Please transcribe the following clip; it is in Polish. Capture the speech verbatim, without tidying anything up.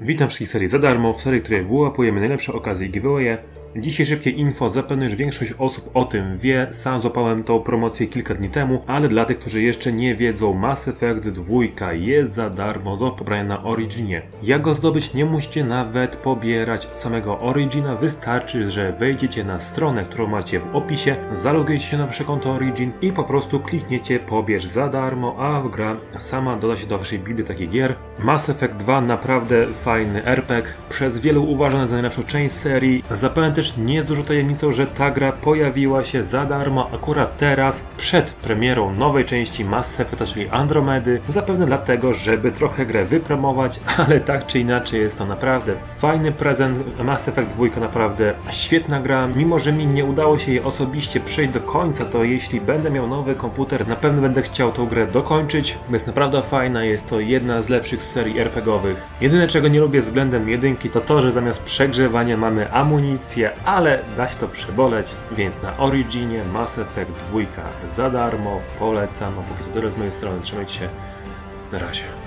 Witam wszystkich serii za darmo, w serii, w której wyłapujemy najlepsze okazje i giveawaye. Dzisiaj szybkie info, zapewne już większość osób o tym wie, sam złapałem tą promocję kilka dni temu, ale dla tych, którzy jeszcze nie wiedzą, Mass Effect dwa jest za darmo do pobrania na Originie. Jak go zdobyć, nie musicie nawet pobierać samego Origina, wystarczy, że wejdziecie na stronę, którą macie w opisie, zalogujecie się na wasze konto Origin i po prostu klikniecie pobierz za darmo, a gra sama doda się do waszej biblioteki gier. Mass Effect dwa naprawdę fajny R P G, przez wielu uważany za najlepszą część serii, zapewne też nie jest dużą tajemnicą, że ta gra pojawiła się za darmo akurat teraz, przed premierą nowej części Mass Effecta, czyli Andromedy. Zapewne dlatego, żeby trochę grę wypromować, ale tak czy inaczej jest to naprawdę fajny prezent. Mass Effect dwa naprawdę świetna gra. Mimo że mi nie udało się jej osobiście przejść do końca, to jeśli będę miał nowy komputer, na pewno będę chciał tą grę dokończyć. Jest naprawdę fajna, jest to jedna z lepszych serii R P G owych. Jedyne czego nie lubię względem jedynki to to, że zamiast przegrzewania mamy amunicję, ale da się to przeboleć, więc na Originie Mass Effect dwa za darmo polecam. A póki to tyle z mojej strony, trzymajcie się, na razie.